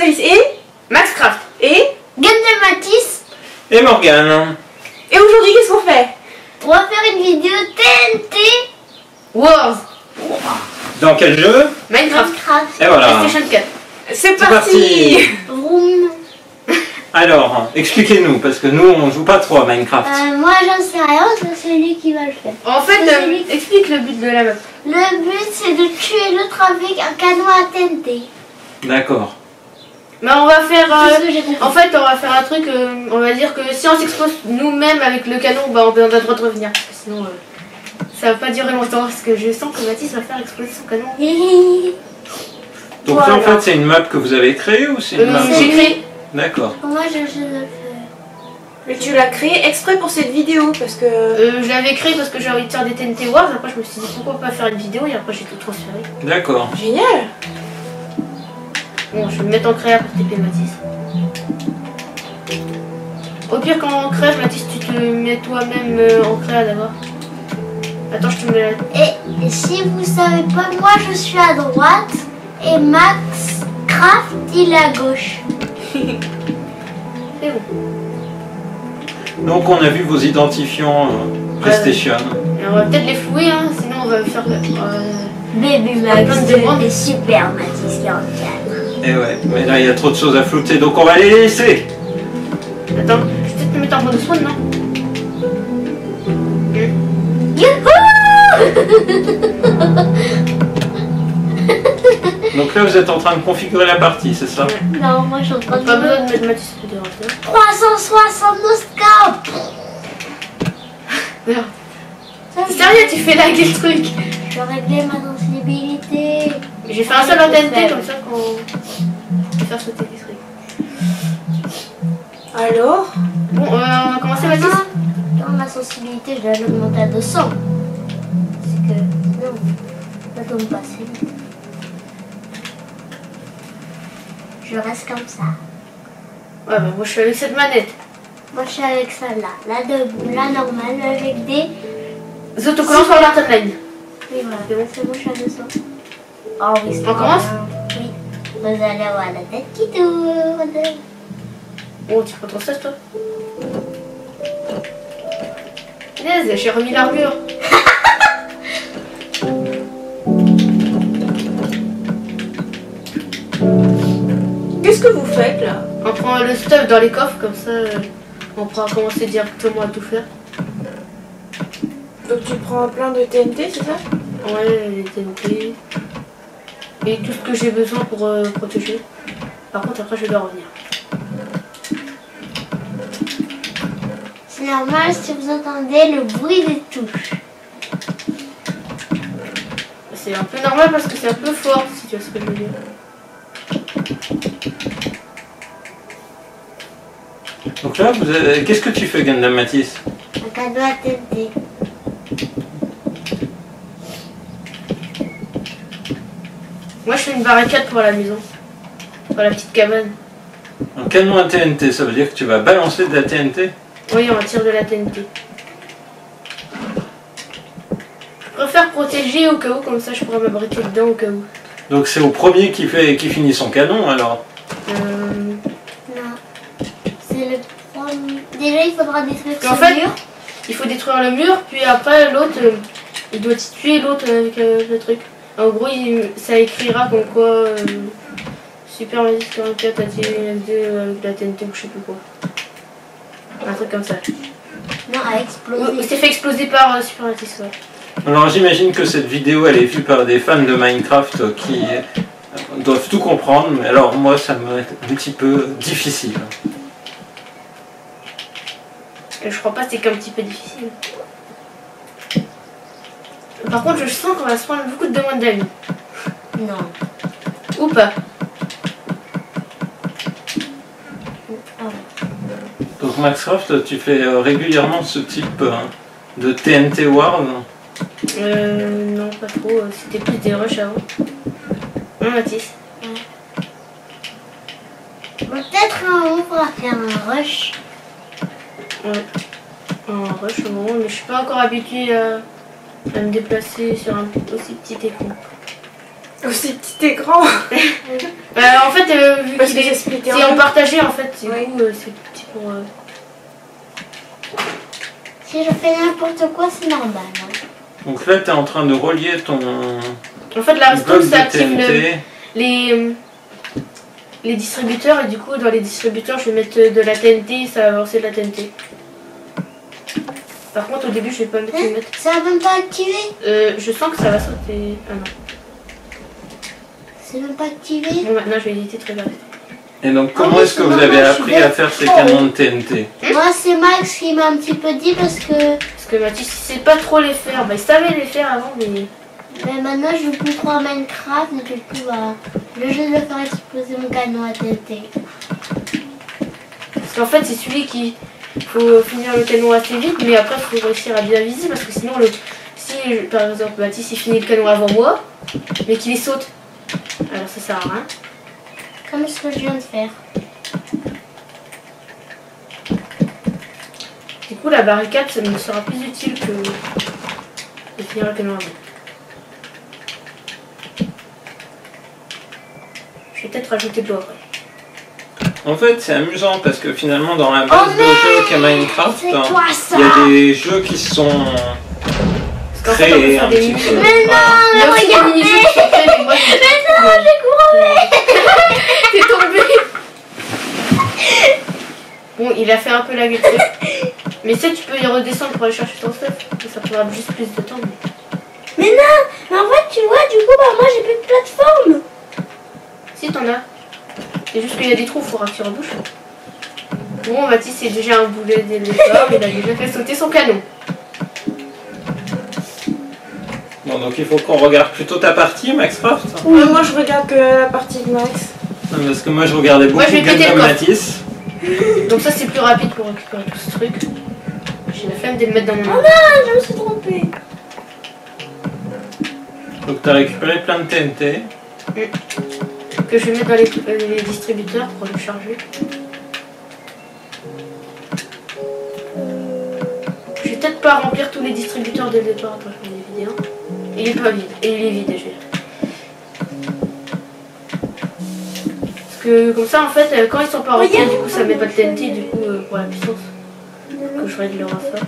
Rosaïs et Maxcraft et Gundamathis et Morgane. Et aujourd'hui, qu'est-ce qu'on fait? On va faire une vidéo TNT Wars. Dans quel jeu? Minecraft. Et voilà. C'est parti. Alors, expliquez-nous, parce que nous, on joue pas trop à Minecraft. Moi, j'en sais rien, c'est lui qui va le faire. En fait, explique le but de la map. Le but, c'est de tuer l'autre avec un canon à TNT. D'accord. Mais on va faire... en fait, on va faire un truc, on va dire que si on s'expose nous-mêmes avec le canon, bah, on a le droit de revenir. Sinon, ça va pas durer longtemps, parce que je sens que Mathis va faire exploser son canon. Donc voilà. Ça, en fait, c'est une map que vous avez créée ou c'est une map que j'ai créée. D'accord. Moi, mais tu l'as créé exprès pour cette vidéo parce que... je l'avais créé parce que j'ai envie de faire des TNT Wars. Après, je me suis dit pourquoi pas faire une vidéo et après j'ai tout transféré. D'accord. Génial. Bon, je vais me mettre en créa pour TP Mathis. Au pire, quand on crève, Mathis, tu te mets toi-même en créa d'abord. Attends, je te mets là. Et si vous savez pas, moi je suis à droite et Maxcraft il est à gauche. C'est bon. Donc on a vu vos identifiants PlayStation. On va peut-être les flouer, hein, sinon on va faire Baby Max et Super Mathis 44. Et ouais, mais là il y a trop de choses à flouter, donc on va les laisser. Attends, je vais peut-être me mettre en bonus one, non? Youhou! Donc là, vous êtes en train de configurer la partie, c'est ça? Non, moi je suis en train de... Pas besoin de mettre Mathis plus devant toi. 360 noscopes. Merde. Sérieux, tu fais laguer le truc. Je vais régler ma sensibilité. J'ai fait un seul en TNT comme ça qu'on peut faire sauter des trucs. Alors? Bon, on va commencer Mathis. Dans ma sensibilité, je vais l'augmenter à 200. Parce que... Non, ça tombe pas si vite. Je reste comme ça. Ouais, mais moi je suis avec cette manette. Moi je suis avec celle-là. Là debout, là normale, avec des autocollants sur la timeline. Oui, voilà, c'est bon, je suis à 200. Oh oui, c'est bon. On commence ? Oui. Vous allez avoir la tête qui tourne. Oh, tu prends ton sèche, toi. Yes, j'ai remis l'armure. Qu'est-ce que vous faites là? On prend le stuff dans les coffres comme ça on pourra commencer directement à tout faire. Donc tu prends plein de TNT, c'est ça? Ouais, les TNT. Et tout ce que j'ai besoin pour protéger. Par contre après je dois revenir. C'est normal si vous entendez le bruit des touches. C'est un peu normal parce que c'est un peu fort si tu vois ce que je veux dire. Donc là, avez... qu'est-ce que tu fais, Gundamathis? Un cadeau à TNT. Moi, je fais une barricade pour la maison. Pour la petite cabane. Un canon à TNT, ça veut dire que tu vas balancer de la TNT? Oui, on tire de la TNT. Je préfère protéger au cas où, comme ça je pourrais m'abriter dedans au cas où. Donc c'est au premier qui fait qui finit son canon alors? Non. C'est le premier. Déjà il faudra détruire le mur. Il faut détruire le mur, puis après l'autre, il doit tuer l'autre avec le truc. En gros, ça écrira comme quoi Super Mathis 44 a tiré F2 avec la TNT ou je sais plus quoi. Un truc comme ça. Non, à exploser. Il s'est fait exploser par Super Mathis, ouais. Alors j'imagine que cette vidéo elle est vue par des fans de Minecraft qui doivent tout comprendre, mais alors moi ça me est un petit peu difficile. Je crois pas que c'est qu'un petit peu difficile. Par contre je sens qu'on va se prendre beaucoup de demandes d'amis. Non. Ou pas. Donc Maxcraft, tu fais régulièrement ce type de TNT Wars? Non, pas trop. C'était plus des rushs avant. Non, Mathis. Ouais. Peut-être un moment pour faire un rush. Ouais. Un rush au moment, mais je suis pas encore habituée à me déplacer sur un aussi petit écran. Aussi petit et grand. En fait, vu que c'est en partagé, en fait, c'est petit pour... Si je fais n'importe quoi, c'est normal. Donc là, tu es en train de relier ton... En fait, la redstone, ça active les distributeurs. Et du coup, dans les distributeurs, je vais mettre de la TNT, ça va avancer de la TNT. Par contre, au début, je vais pas mettre... Ça va même pas activer. Je sens que ça va sauter... Ah non. C'est même pas activé. Bon, maintenant, je vais éviter de regarder. Et donc, comment est-ce que vous avez appris à faire ces canons de TNT? Moi, c'est Max qui m'a un petit peu dit parce que Mathis, il sait pas trop les faire. Bah, il savait les faire avant, mais... Mais maintenant, je joue plus trop à Minecraft, et du coup, le jeu de faire exploser mon canon à TNT. Parce qu'en fait, c'est celui qui... Faut finir le canon assez vite, mais après, il faut réussir à bien viser, parce que sinon, si, par exemple, Mathis, il finit le canon avant moi, mais qu'il les saute. Alors ça sert à rien. Comme ce que je viens de faire. Du coup, la barricade, ça me sera plus utile que de finir le canon avant. Je vais peut-être rajouter de l'eau après. En fait, c'est amusant parce que finalement, dans la base de jeux qu'est Minecraft, il y a des jeux qui sont créés un petit peu. Mais non, mais regardez! Mais non, j'ai couronné! T'es tombé! Bon, il a fait un peu la gueule. Mais tu sais, tu peux y redescendre pour aller chercher ton stuff. Ça prendra juste plus de temps. Mais non! Mais en fait, tu vois, du coup, bah, moi j'ai plus de plateforme! Si, t'en as. C'est juste qu'il y a des trous, il faut raccrocher en bouche. Bon, Mathis, c'est déjà un boulet des lézards, il a déjà fait sauter son canon. Bon, donc il faut qu'on regarde plutôt ta partie, Maxcraft. Oui, moi je regarde que la partie de Max. Non, parce que moi je regardais beaucoup de Mathis. Donc ça, c'est plus rapide pour récupérer tout ce truc. J'ai la flemme de le mettre dans mon... Oh non, je me suis trompée. Donc t'as récupéré plein de TNT. Que je vais mettre dans les distributeurs pour le charger. Je vais peut-être pas remplir tous les distributeurs dès le départ. Attends, je vais les vider. Il est pas vide. Et il est vide déjà. Parce que comme ça, en fait, quand ils sont pas remplis, du coup ça met pas de TNT, du coup pour la puissance. Donc je règle le rafale.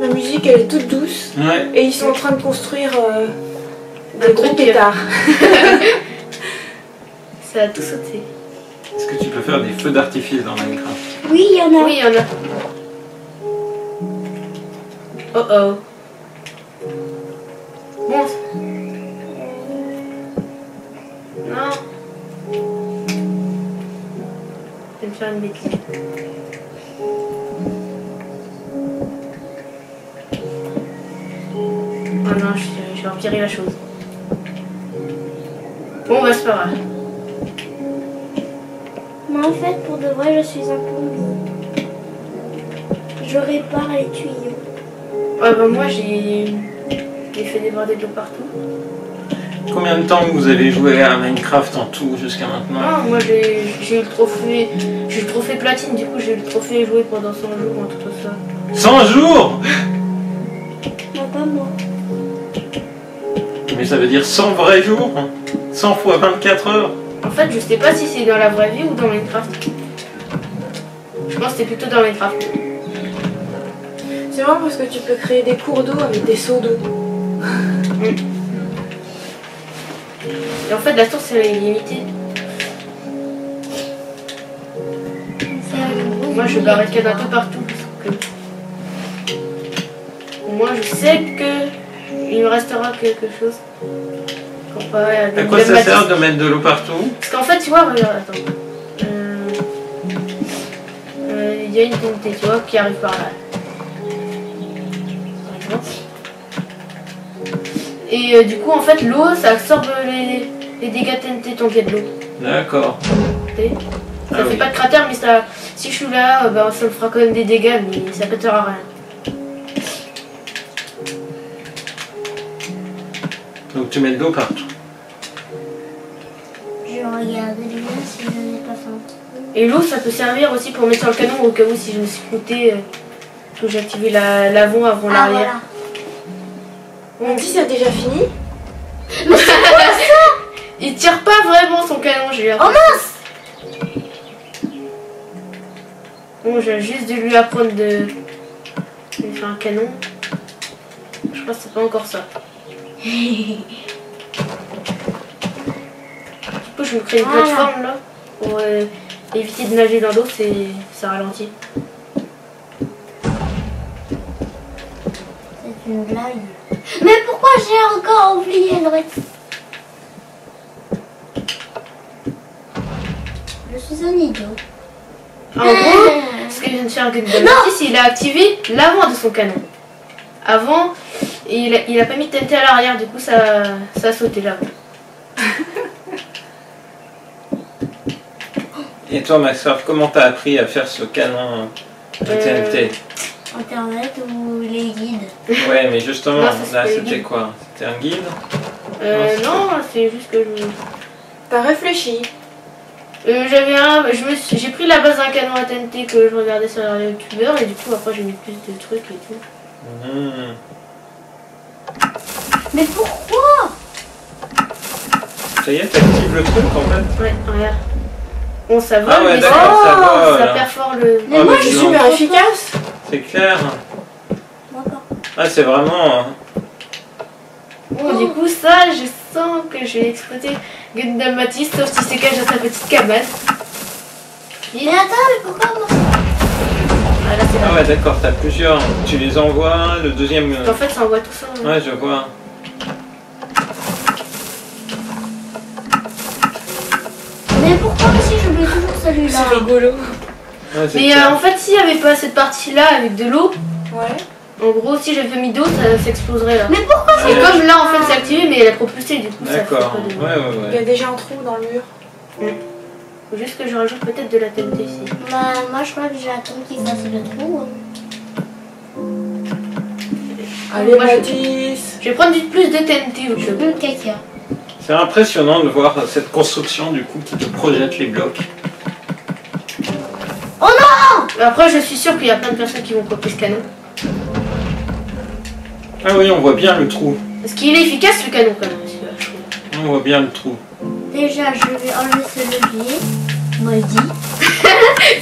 La musique, elle est toute douce, ouais. Et ils sont en train de construire des gros pétards. Ça a tout sauté. Est-ce que tu peux faire des feux d'artifice dans Minecraft? Oui, il y en a. Oui, il y en a. Oh oh. Bon. Non. Je vais me faire une bêtise. Oh non, je vais empirer la chose. Bon, bah c'est pas grave. Moi en fait, pour de vrai, je suis un plombier. Je répare les tuyaux. Ah bah moi j'ai fait déborder de l'eau partout. Combien de temps vous avez joué à Minecraft en tout jusqu'à maintenant? Non, moi j'ai eu le trophée. J'ai eu le trophée platine, du coup j'ai eu le trophée joué pendant 100 jours en tout ça. 100 jours? Non, pas moi. Mais ça veut dire 100 vrais jours, 100 fois 24 heures. En fait, je sais pas si c'est dans la vraie vie ou dans Minecraft. Je pense que c'est plutôt dans Minecraft. C'est marrant parce que tu peux créer des cours d'eau avec des seaux d'eau. Et en fait, la source est illimitée. Moi, je barricade un peu partout. Parce que... Moi, je sais que... Il me restera quelque chose. À quoi ça sert de mettre de l'eau partout? Parce qu'en fait, tu vois, regarde, attends. Il y a une montée, tu vois, qui arrive par là. Par exemple. Et du coup, en fait, l'eau, ça absorbe les dégâts TNT tant qu'il y a de l'eau. D'accord. Ça fait pas de cratère, mais ça, si je suis là, bah, ça me fera quand même des dégâts, mais ça ne coûtera rien. Donc tu mets de l'eau partout. Je regarde bien si je n'ai pas faim. Et l'eau, ça peut servir aussi pour mettre sur le canon au cas où si je me suis coupé, Faut que j'active l'avant l'arrière. Voilà. On dit c'est déjà fini. Mais c'est quoi ça? Il tire pas vraiment son canon, j'ai l'air. Oh mince! Bon, j'ai juste dû lui apprendre de faire un canon. Je crois que c'est pas encore ça. Du coup, je me crée une plateforme là pour éviter de nager dans l'eau, ça ralentit. C'est une blague. Mais pourquoi j'ai encore oublié le reste? Je suis un idiot. En gros, ce que vient de faire Gundamathis, il a activé l'avant de son canon. Avant, il a pas mis de TNT à l'arrière, du coup ça a sauté l'avant. Et toi, Maxcraft, comment t'as appris à faire ce canon de TNT? Internet ou les guides? Ouais, mais justement, non, là c'était quoi? C'était un guide? Non, c'est juste que je... T'as réfléchi. J'ai pris la base d'un canon à TNT que je regardais sur les youtubeurs et du coup après j'ai mis plus de trucs et tout. Mais pourquoi? Ça y est, t'actives le truc en fait. Ouais, regarde. Bon, ça va, mais ça perfore le... Mais moi je suis super efficace. C'est clair. D'accord. Ah, c'est vraiment... Bon, du coup ça, je sens que je vais exploiter Gundamathis, sauf si c'est caché dans sa petite cabane. Mais attends, mais pourquoi moi? Ah ouais, d'accord, t'as plusieurs. Tu les envoies, le deuxième... En fait, ça envoie tout ça. Ouais, je vois. Mais pourquoi aussi je mets toujours celui-là? C'est rigolo. Ouais, mais en fait, s'il n'y avait pas cette partie-là avec de l'eau... Ouais. En gros, si j'avais mis d'eau, ça s'exploserait là. Mais pourquoi c'est comme là, en fait, c'est activé, mais elle a propulsé, du coup, ça fait pas de... Ouais. Il y a déjà un trou dans le mur. Ouais. Faut juste que je rajoute peut-être de la TNT ici. Bah, moi, je crois que j'attends qu'il fasse le trou. Allez, Mathis. Je vais prendre plus de TNT. C'est impressionnant de voir cette construction, du coup, qui te projette les blocs. Oh non! Après, je suis sûre qu'il y a plein de personnes qui vont copier ce canon. Ah oui, on voit bien le trou. Parce qu'il est efficace le canon quand même, je trouve. On voit bien le trou. Déjà, je vais enlever ce levier. Maudit.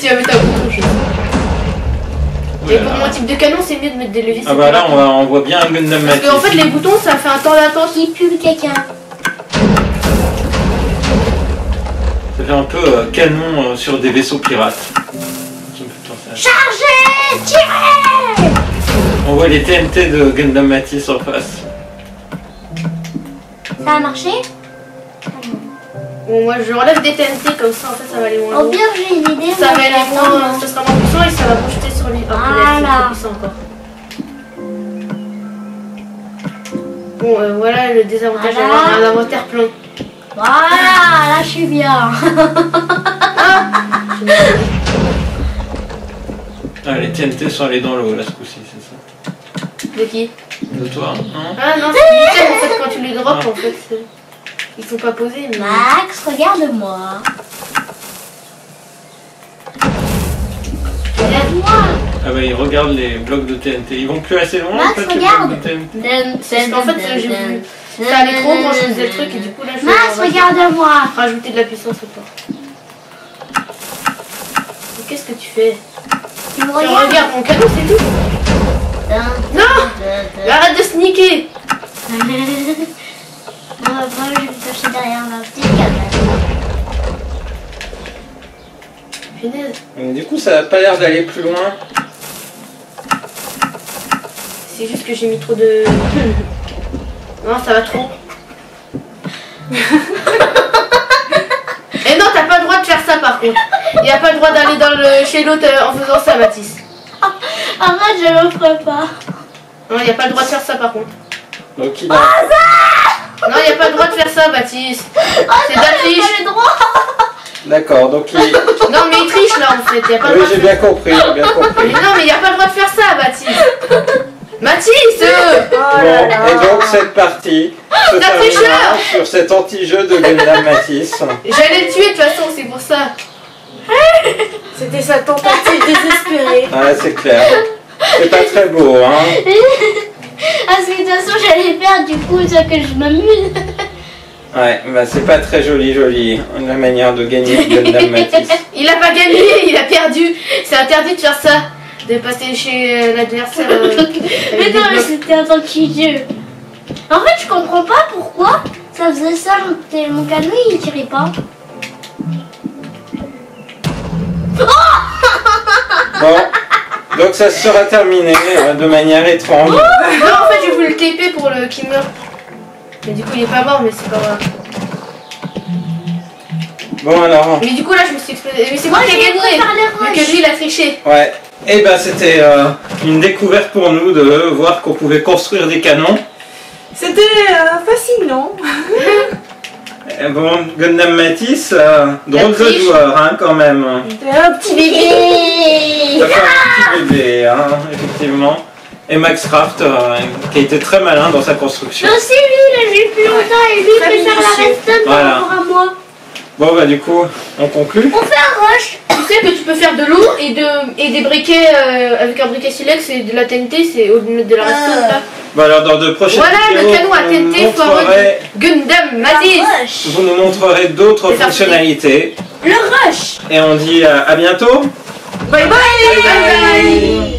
Tu vas mettre un bouton, je sais. Et pour mon type de canon, c'est mieux de mettre des leviers. Ah bah là, on voit bien un Gundam. Parce qu'en fait, les boutons, ça fait un temps d'attente. Qui pue le caca. Ça fait un peu canon sur des vaisseaux pirates. Chargez! Tirez! On voit les TNT de Gundamathis en face. Ça a marché? Bon, moi je relève des TNT comme ça, en fait ça va aller moins loin. Au pire, j'ai une idée. Ça va aller moins, ça sera moins puissant et ça va projeter sur les... Ah, c'est trop puissant encore. Bon, voilà le désavantage d'avoir un inventaire plein. Voilà, là je suis bien. Ah, les TNT sont allés dans l'eau là ce coup-ci, c'est ça? De qui? De toi, non? Ah non, c'est nickel en fait quand tu les drops en fait. Ils sont pas posés mais... Max, regarde-moi. Regarde-moi. Ah bah ils regardent les blocs de TNT. Ils vont plus assez loin Max, en fait, regarde. Parce qu'en fait j'ai vu... Ça allait trop quand je faisais le truc et du coup là je... Max, regarde-moi. Rajouter de la puissance au corps. Qu'est-ce que tu fais? Tu me regardes mon cadeau, c'est tout. Non, arrête de sneaker. Moi, je vais me cacher derrière ma petite cabane. Mais du coup, ça n'a pas l'air d'aller plus loin. C'est juste que j'ai mis trop de... Non, ça va trop. Et non, t'as pas le droit de faire ça par contre. Il n'y a pas le droit d'aller chez l'autre en faisant ça, Mathis. Ah, moi je le ferai pas. Non, il n'y a pas le droit de faire ça par contre. Donc, il a... Non, il n'y a pas le droit de faire ça, Mathis. C'est de la triche. D'accord, donc il... Non, mais il triche là en fait. Oui, j'ai bien compris, j'ai bien compris. Mais non, mais il n'y a pas le droit de faire ça, Mathis. Mathis et donc cette partie se terminera sur cet anti-jeu de Gundamathis. J'allais le tuer de toute façon, c'est pour ça. C'était sa tentative désespérée. Ah, c'est clair. C'est pas très beau, hein. Parce que de toute façon, j'allais faire du coup ça que je m'amuse. Ouais, bah c'est pas très joli, la manière de gagner de Gundamathis. Il a pas gagné, il a perdu. C'est interdit de faire ça, de passer chez l'adversaire. Mais non, mais c'était un petit jeu. En fait, je comprends pas pourquoi ça faisait ça, mon canon il tirait pas. Bon, donc ça sera terminé de manière étrange. Non, en fait, je voulais le TP pour le qui meurt. Mais du coup, il est pas mort, mais c'est pas grave. Bon, alors. Mais du coup, là, je me suis explosé. Mais c'est moi qui ai gagné, mais que lui, il a triché. Ouais. Et ben, c'était une découverte pour nous de voir qu'on pouvait construire des canons. C'était fascinant. Bon, Gundamathis, drôle de joueur, hein, quand même. Un petit bébé. T'as fait un petit bébé, hein, effectivement. Et Maxcraft, qui a été très malin dans sa construction. Non, c'est lui, il a joué plus longtemps et lui, il peut faire la restante par rapport à moi. Bon, bah, du coup, on conclut. On fait un rush. Tu sais que tu peux faire de l'eau et des briquets avec un briquet silex et de la TNT, c'est au lieu de la restante, là. Bah alors dans de prochaines vidéos, le canon à TNT foireux Gundamathis. Vous nous montrerez d'autres fonctionnalités. Le rush. Et on dit à bientôt. Bye bye.